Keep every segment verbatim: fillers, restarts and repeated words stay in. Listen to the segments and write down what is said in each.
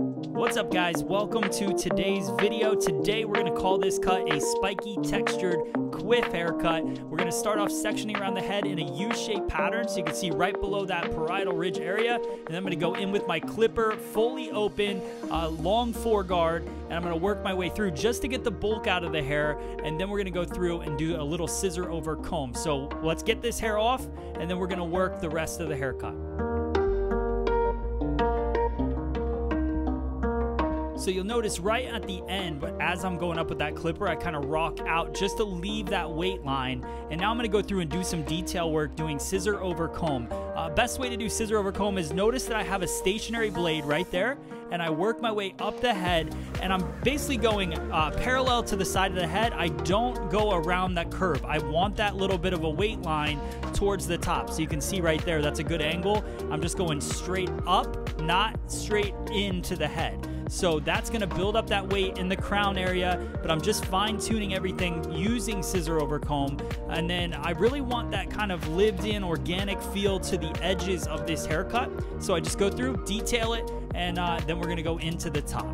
What's up, guys? Welcome to today's video. Today we're going to call this cut a spiky textured quiff haircut. We're going to start off sectioning around the head in a U-shaped pattern, so you can see right below that parietal ridge area. And then I'm going to go in with my clipper, fully open, uh, long foreguard, and I'm going to work my way through just to get the bulk out of the hair. And then we're going to go through and do a little scissor over comb. So let's get this hair off, and then we're going to work the rest of the haircut. So you'll notice right at the end, but as I'm going up with that clipper, I kind of rock out just to leave that weight line. And now I'm gonna go through and do some detail work doing scissor over comb. Uh, best way to do scissor over comb is notice that I have a stationary blade right there, and I work my way up the head, and I'm basically going uh, parallel to the side of the head. I don't go around that curve. I want that little bit of a weight line towards the top. So you can see right there, that's a good angle. I'm just going straight up, not straight into the head. So that's gonna build up that weight in the crown area, but I'm just fine tuning everything using scissor over comb. And then I really want that kind of lived in organic feel to the edges of this haircut. So I just go through, detail it, and uh, then we're gonna go into the top.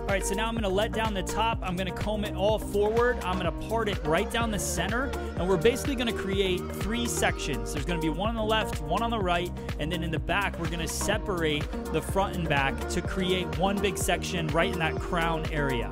All right, so now I'm gonna let down the top. I'm gonna comb it all forward. I'm gonna part it right down the center, and we're basically gonna create three sections. There's gonna be one on the left, one on the right, and then in the back, we're gonna separate the front and back to create one big section right in that crown area.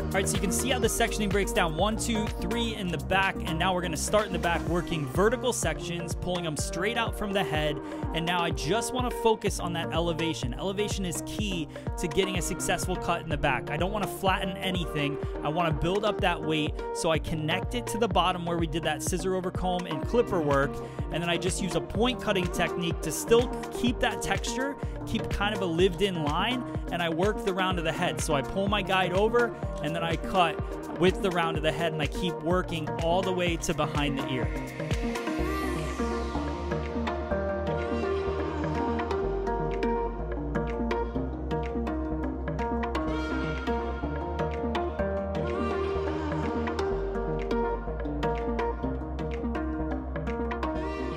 All right, so you can see how the sectioning breaks down. One, two, three in the back, and now we're gonna start in the back working vertical sections, pulling them straight out from the head. And now I just wanna focus on that elevation. Elevation is key to getting a successful cut in the back. I don't wanna flatten anything. I wanna build up that weight, so I connect it to the bottom where we did that scissor over comb and clipper work, and then I just use a point cutting technique to still keep that texture, keep kind of a lived in line, and I work the round of the head. So I pull my guide over, and then I cut with the round of the head, and I keep working all the way to behind the ear.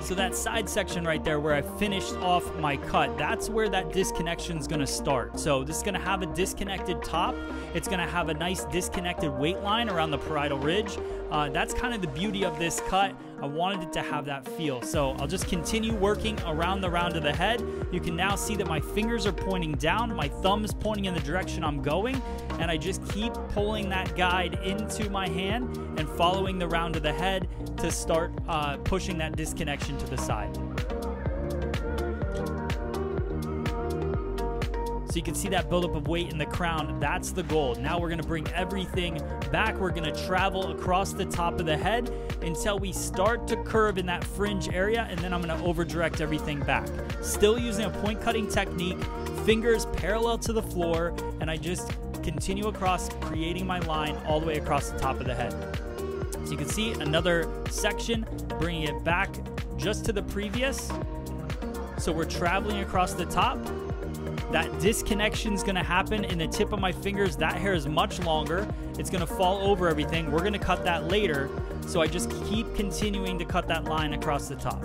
So that side section right there where I finished off my cut, that's where that disconnection is going to start. So this is going to have a disconnected top. It's going to have a nice disconnected weight line around the parietal ridge. Uh, that's kind of the beauty of this cut. I wanted it to have that feel. So I'll just continue working around the round of the head. You can now see that my fingers are pointing down, my thumb's pointing in the direction I'm going, and I just keep pulling that guide into my hand and following the round of the head to start uh, pushing that disconnection to the side. So you can see that buildup of weight in the crown. That's the goal. Now we're gonna bring everything back. We're gonna travel across the top of the head until we start to curve in that fringe area, and then I'm gonna over direct everything back. Still using a point cutting technique, fingers parallel to the floor, and I just continue across, creating my line all the way across the top of the head. So you can see another section, bringing it back just to the previous. So we're traveling across the top. That disconnection is gonna happen in the tip of my fingers. That hair is much longer. It's gonna fall over everything. We're gonna cut that later. So I just keep continuing to cut that line across the top.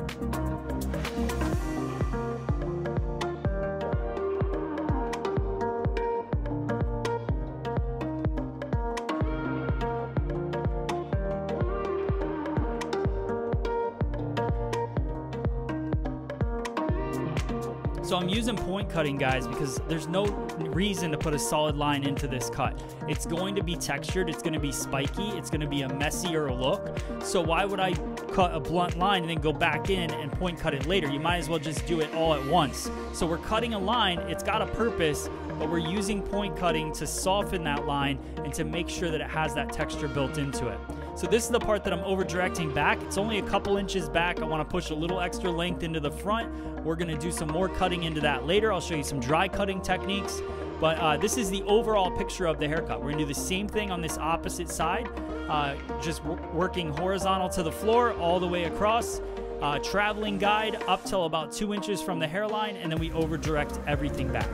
So I'm using point cutting, guys, because there's no reason to put a solid line into this cut. It's going to be textured, it's gonna be spiky, it's gonna be a messier look. So why would I cut a blunt line and then go back in and point cut it later? You might as well just do it all at once. So we're cutting a line, it's got a purpose, but we're using point cutting to soften that line and to make sure that it has that texture built into it. So this is the part that I'm over directing back. It's only a couple inches back. I wanna push a little extra length into the front. We're gonna do some more cutting into that later. I'll show you some dry cutting techniques, but uh, this is the overall picture of the haircut. We're gonna do the same thing on this opposite side, uh, just working horizontal to the floor all the way across, uh, traveling guide up till about two inches from the hairline, and then we over direct everything back.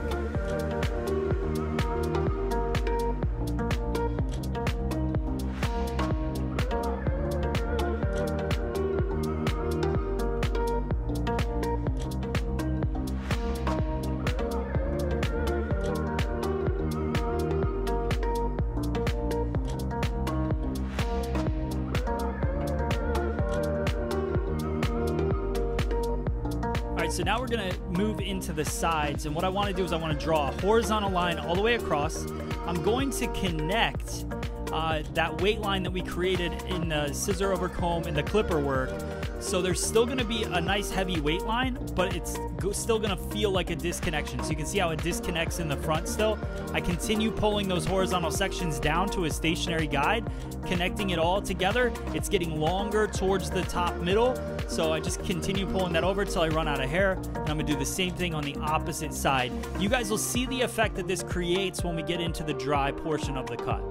right, so now we're gonna move into the sides, and what I wanna do is I wanna draw a horizontal line all the way across. I'm going to connect uh, that weight line that we created in the scissor over comb and the clipper work. So there's still gonna be a nice heavy weight line, but it's go still gonna feel like a disconnection. So you can see how it disconnects in the front still. I continue pulling those horizontal sections down to a stationary guide, connecting it all together. It's getting longer towards the top middle. So I just continue pulling that over till I run out of hair. And I'm gonna do the same thing on the opposite side. You guys will see the effect that this creates when we get into the dry portion of the cut.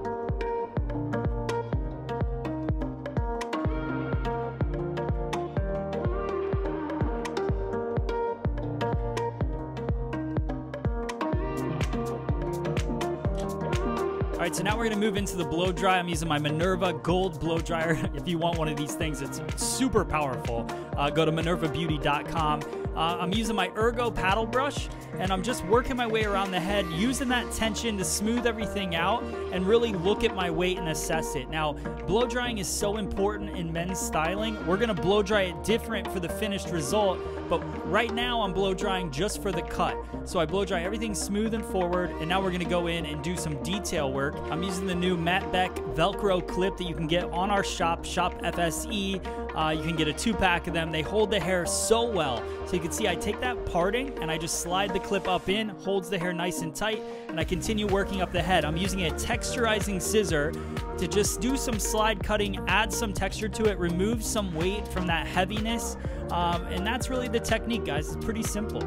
All right, so now we're gonna move into the blow dry. I'm using my Minerva Gold blow dryer. If you want one of these things, it's super powerful. Uh, go to Minerva Beauty dot com. Uh, I'm using my Ergo paddle brush, and I'm just working my way around the head, using that tension to smooth everything out and really look at my weight and assess it. Now, blow drying is so important in men's styling. We're gonna blow dry it different for the finished result, but right now I'm blow drying just for the cut. So I blow dry everything smooth and forward, and now we're gonna go in and do some detail work. I'm using the new Matt Beck Velcro clip that you can get on our shop, Shop F S E. Uh, you can get a two pack of them. They hold the hair so well. So you can see I take that parting and I just slide the clip up in, holds the hair nice and tight, and I continue working up the head. I'm using a texturizing scissor to just do some slide cutting, add some texture to it, remove some weight from that heaviness. Um, and that's really the technique, guys. It's pretty simple.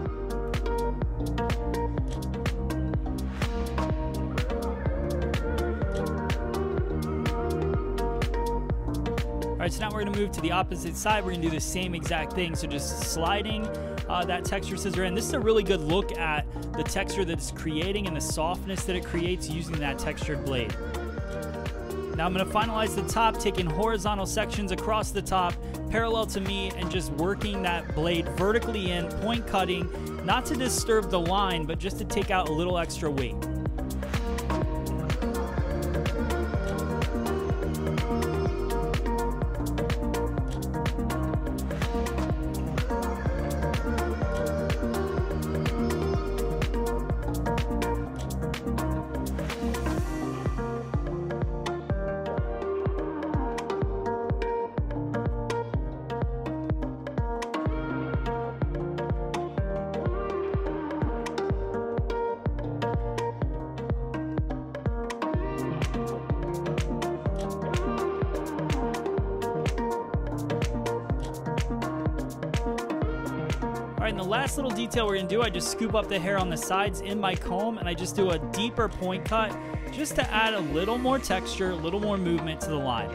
All right, so now we're gonna move to the opposite side. We're gonna do the same exact thing. So just sliding uh, that texture scissor in. This is a really good look at the texture that it's creating and the softness that it creates using that textured blade. Now I'm gonna finalize the top, taking horizontal sections across the top, parallel to me, and just working that blade vertically in, point cutting, not to disturb the line, but just to take out a little extra weight. All right, and the last little detail we're gonna do, I just scoop up the hair on the sides in my comb, and I just do a deeper point cut just to add a little more texture, a little more movement to the line.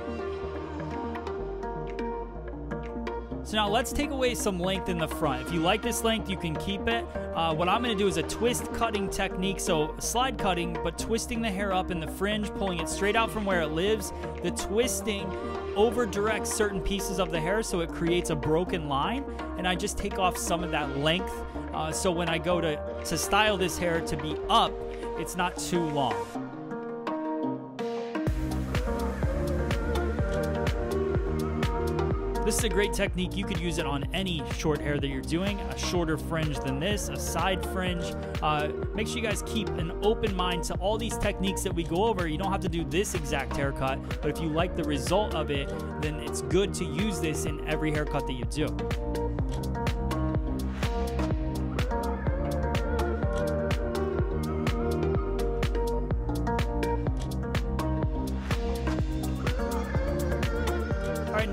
So now let's take away some length in the front. If you like this length, you can keep it. Uh, what I'm gonna do is a twist cutting technique, so slide cutting, but twisting the hair up in the fringe, pulling it straight out from where it lives. The twisting over directs certain pieces of the hair, so it creates a broken line, and I just take off some of that length, uh, so when I go to, to style this hair to be up, it's not too long. This is a great technique. You could use it on any short hair that you're doing, a shorter fringe than this, a side fringe. Uh, make sure you guys keep an open mind to all these techniques that we go over. You don't have to do this exact haircut, but if you like the result of it, then it's good to use this in every haircut that you do.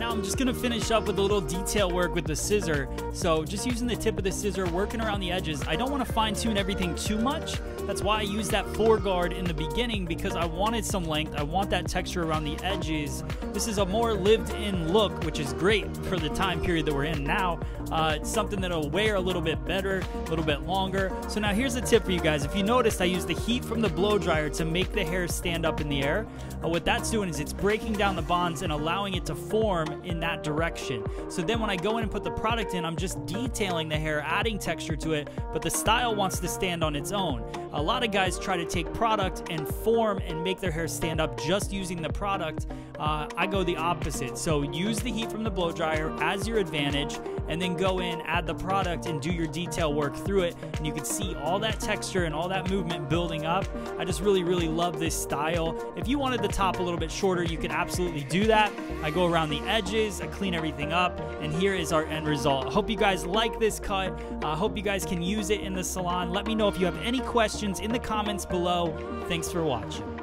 I'm just gonna finish up with a little detail work with the scissor. So just using the tip of the scissor, working around the edges. I don't wanna fine tune everything too much. That's why I used that foreguard in the beginning, because I wanted some length. I want that texture around the edges. This is a more lived in look, which is great for the time period that we're in now. Uh, it's something that'll wear a little bit better, a little bit longer. So now here's a tip for you guys. If you noticed, I used the heat from the blow dryer to make the hair stand up in the air. Uh, what that's doing is it's breaking down the bonds and allowing it to form in that direction. So then when I go in and put the product in, I'm just detailing the hair, adding texture to it, but the style wants to stand on its own. A lot of guys try to take product and form and make their hair stand up just using the product. Uh, I go the opposite. So use the heat from the blow dryer as your advantage, and then go in, add the product, and do your detail work through it. And you can see all that texture and all that movement building up. I just really, really love this style. If you wanted the top a little bit shorter, you could absolutely do that. I go around the edges, I clean everything up, and here is our end result. I hope you guys like this cut. I hope you guys can use it in the salon. Let me know if you have any questions in the comments below. Thanks for watching.